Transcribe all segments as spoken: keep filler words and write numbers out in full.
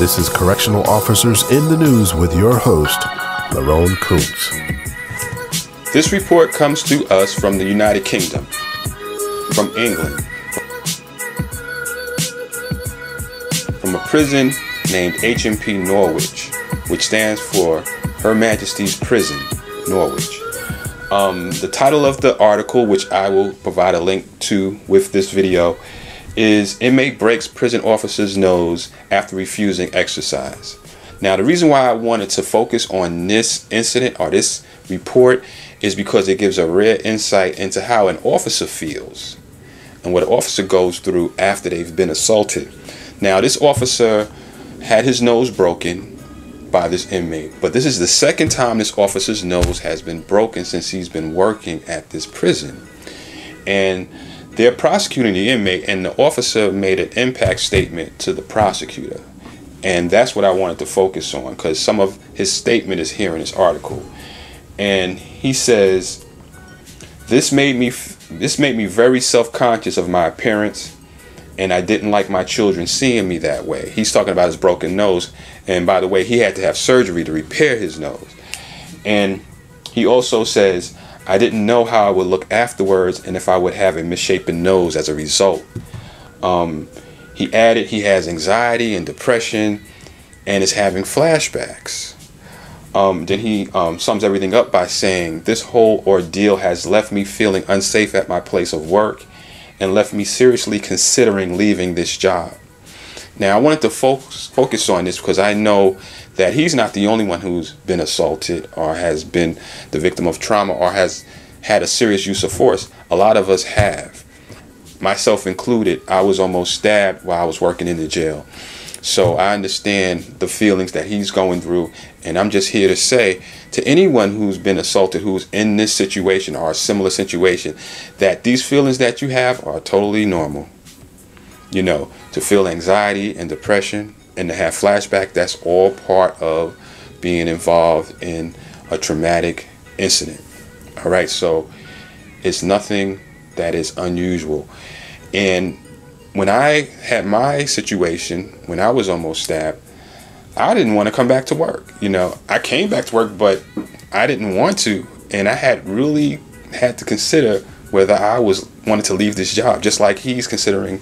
This is Correctional Officers in the News with your host, Larone Coontz. This report comes to us from the United Kingdom, from England, from a prison named H M P Norwich, which stands for Her Majesty's Prison, Norwich. Um, the title of the article, which I will provide a link to with this video, is Inmate Breaks Prison Officer's Nose After Refusing Exercise. Now, the reason why I wanted to focus on this incident or this report is because it gives a rare insight into how an officer feels and what an officer goes through after they've been assaulted. Now, this officer had his nose broken by this inmate, but this is the second time this officer's nose has been broken since he's been working at this prison, and they're prosecuting the inmate, and the officer made an impact statement to the prosecutor, and that's what I wanted to focus on, because some of his statement is here in this article. And he says, this made me this made me very self-conscious of my appearance, and I didn't like my children seeing me that way. He's talking about his broken nose. And by the way, he had to have surgery to repair his nose. And he also says, I didn't know how I would look afterwards and if I would have a misshapen nose as a result. Um, he added he has anxiety and depression and is having flashbacks. Um, then he um, sums everything up by saying, this whole ordeal has left me feeling unsafe at my place of work and left me seriously considering leaving this job. Now, I wanted to focus, focus on this because I know that he's not the only one who's been assaulted or has been the victim of trauma or has had a serious use of force. A lot of us have, myself included. I was almost stabbed while I was working in the jail. So I understand the feelings that he's going through. And I'm just here to say to anyone who's been assaulted, who's in this situation or a similar situation, that these feelings that you have are totally normal. You know, to feel anxiety and depression and to have flashback, that's all part of being involved in a traumatic incident. All right. So it's nothing that is unusual. And when I had my situation, when I was almost stabbed, I didn't want to come back to work. You know, I came back to work, but I didn't want to. And I had really had to consider whether I was wanted to leave this job, just like he's considering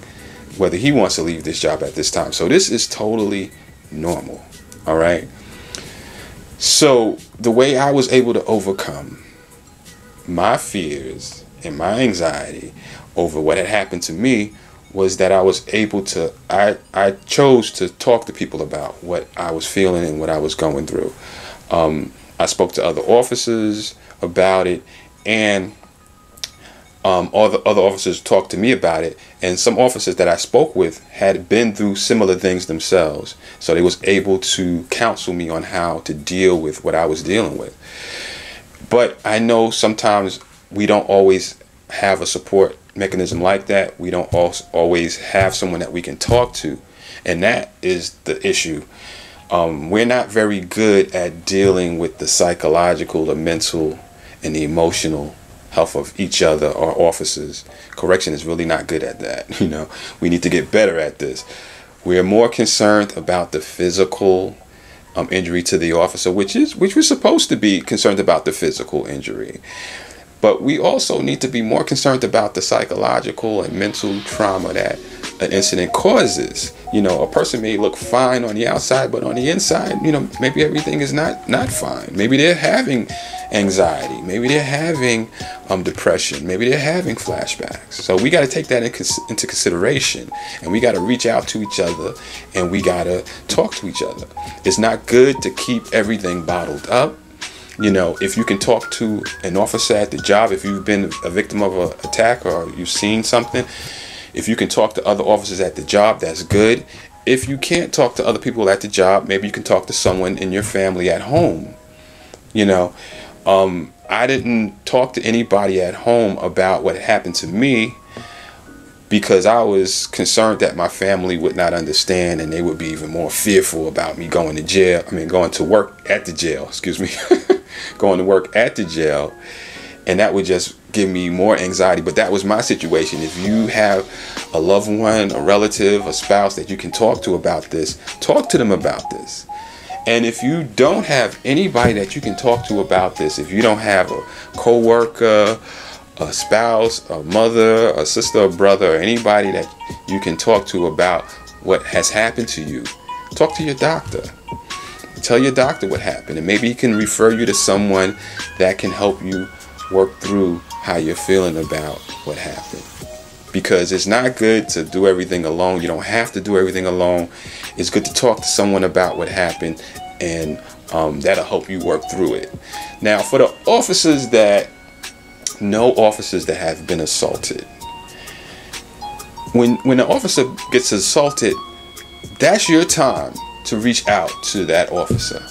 whether he wants to leave this job at this time. So this is totally normal. All right. So the way I was able to overcome my fears and my anxiety over what had happened to me was that I was able to, I, I chose to talk to people about what I was feeling and what I was going through. Um, I spoke to other officers about it, and um, all the other officers talked to me about it. And some officers that I spoke with had been through similar things themselves. So they was able to counsel me on how to deal with what I was dealing with. But I know sometimes we don't always have a support mechanism like that. We don't always have someone that we can talk to, and that is the issue. Um, we're not very good at dealing with the psychological, the mental, and the emotional health of each other or officers. Correction is really not good at that. You know, we need to get better at this. We're more concerned about the physical um, injury to the officer, which is which we're supposed to be concerned about the physical injury. But we also need to be more concerned about the psychological and mental trauma that an incident causes. You know, a person may look fine on the outside, but on the inside, you know, maybe everything is not not fine. Maybe they're having anxiety. Maybe they're having um, depression. Maybe they're having flashbacks. So we got to take that in cons into consideration, and we got to reach out to each other, and we got to talk to each other. It's not good to keep everything bottled up. You know, if you can talk to an officer at the job, if you've been a victim of an attack or you've seen something, if you can talk to other officers at the job, that's good. If you can't talk to other people at the job, maybe you can talk to someone in your family at home. You know, um, I didn't talk to anybody at home about what happened to me because I was concerned that my family would not understand and they would be even more fearful about me going to jail. I mean, going to work at the jail, excuse me. Going to work at the jail, and that would just give me more anxiety. But that was my situation. If you have a loved one, a relative, a spouse that you can talk to about this, talk to them about this. And if you don't have anybody that you can talk to about this, if you don't have a coworker, a spouse, a mother, a sister, a brother, or anybody that you can talk to about what has happened to you, talk to your doctor. Tell your doctor what happened, and maybe he can refer you to someone that can help you work through how you're feeling about what happened. Because it's not good to do everything alone. You don't have to do everything alone. It's good to talk to someone about what happened, and um, that'll help you work through it. Now, for the officers that know officers that have been assaulted, when when an officer gets assaulted, that's your time to reach out to that officer.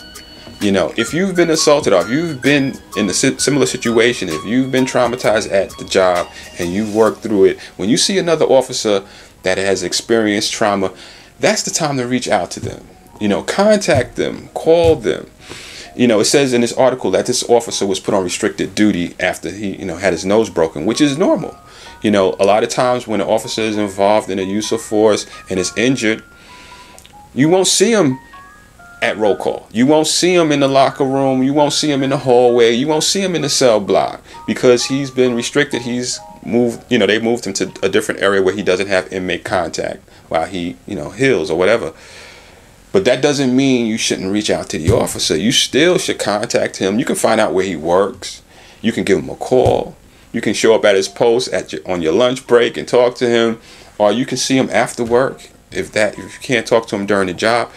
You know, if you've been assaulted, or if you've been in a similar situation, if you've been traumatized at the job and you've worked through it, when you see another officer that has experienced trauma, that's the time to reach out to them. You know, contact them, call them. You know, it says in this article that this officer was put on restricted duty after he, you know, had his nose broken, which is normal. You know, a lot of times when an officer is involved in the use of force and is injured, you won't see him at roll call. You won't see him in the locker room. You won't see him in the hallway. You won't see him in the cell block, because he's been restricted. He's moved, you know, they moved him to a different area where he doesn't have inmate contact while he, you know, heals or whatever. But that doesn't mean you shouldn't reach out to the officer. You still should contact him. You can find out where he works. You can give him a call. You can show up at his post at your, on your lunch break and talk to him, or you can see him after work. If that, if you can't talk to him during the job,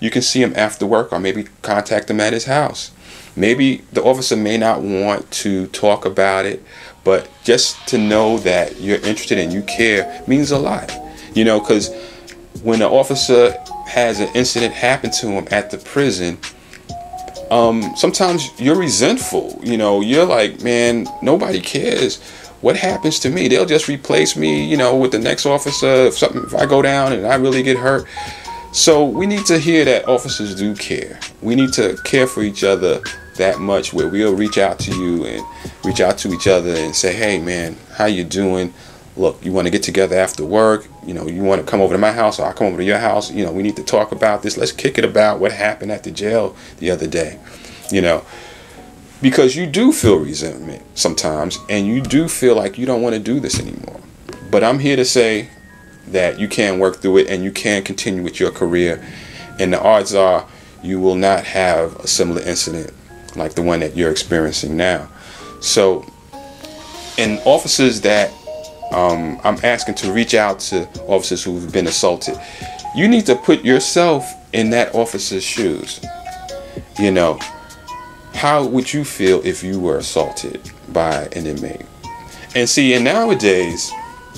you can see him after work, or maybe contact him at his house. Maybe the officer may not want to talk about it, but just to know that you're interested and you care means a lot. You know, because when an officer has an incident happen to him at the prison, um, sometimes you're resentful. You know, you're like, man, nobody cares. What happens to me? They'll just replace me, you know, with the next officer. If something, if I go down and I really get hurt. So we need to hear that officers do care. We need to care for each other that much, where we'll reach out to you and reach out to each other and say, hey, man, how you doing? Look, you want to get together after work? You know, you want to come over to my house, or I'll come over to your house. You know, we need to talk about this. Let's kick it about what happened at the jail the other day, you know. Because you do feel resentment sometimes, and you do feel like you don't want to do this anymore. But I'm here to say that you can work through it, and you can continue with your career. And the odds are you will not have a similar incident like the one that you're experiencing now. So, and officers that um, I'm asking to reach out to officers who've been assaulted, you need to put yourself in that officer's shoes. You know, how would you feel if you were assaulted by an inmate? And see, and nowadays,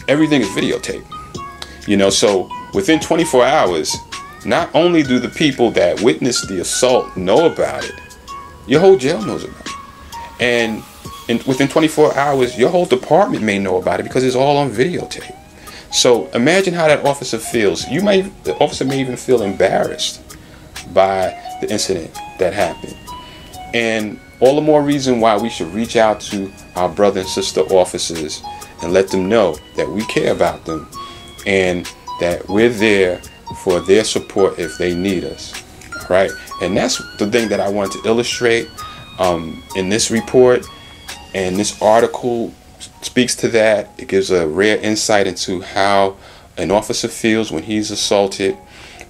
everything is videotaped. You know, so within twenty-four hours, not only do the people that witnessed the assault know about it, your whole jail knows about it. And in, within twenty-four hours, your whole department may know about it, because it's all on videotape. So imagine how that officer feels. You might, the officer may even feel embarrassed by the incident that happened. And all the more reason why we should reach out to our brother and sister officers and let them know that we care about them and that we're there for their support if they need us, right? And that's the thing that I wanted to illustrate um, in this report. And this article speaks to that. It gives a rare insight into how an officer feels when he's assaulted.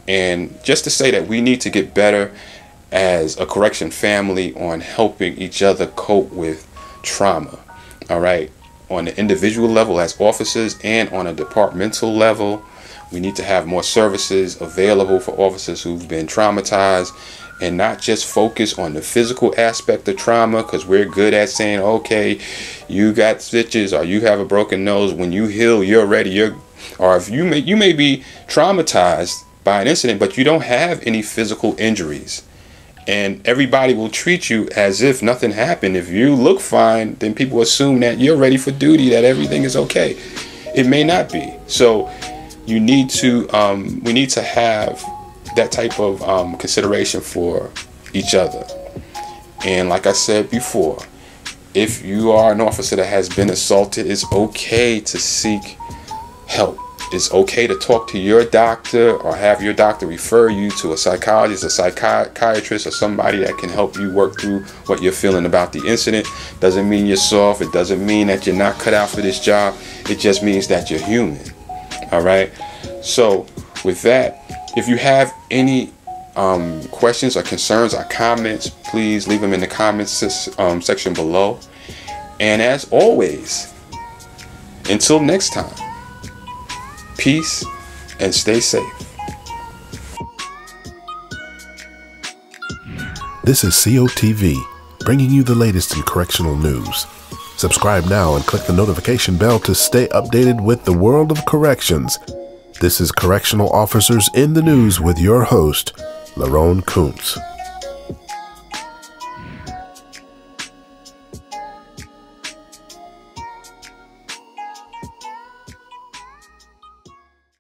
And just to say that we need to get better as a correction family on helping each other cope with trauma, all right? On the individual level as officers, and on a departmental level, we need to have more services available for officers who've been traumatized, and not just focus on the physical aspect of trauma, because we're good at saying, okay, you got stitches, or you have a broken nose. When you heal, you're ready. You're, or if you may, you may be traumatized by an incident, but you don't have any physical injuries. And everybody will treat you as if nothing happened. If you look fine, then people assume that you're ready for duty, that everything is okay. It may not be. So you need to, um, we need to have that type of um, consideration for each other. And like I said before, if you are an officer that has been assaulted, it's okay to seek help. It's okay to talk to your doctor or have your doctor refer you to a psychologist, a psychiatrist, or somebody that can help you work through what you're feeling about the incident. Doesn't mean you're soft. It doesn't mean that you're not cut out for this job. It just means that you're human. All right. So with that, if you have any um, questions or concerns or comments, please leave them in the comments um, section below. And as always, until next time. Peace and stay safe. This is C O T V, bringing you the latest in correctional news. Subscribe now and click the notification bell to stay updated with the world of corrections. This is Correctional Officers in the News with your host, Larone Coontz.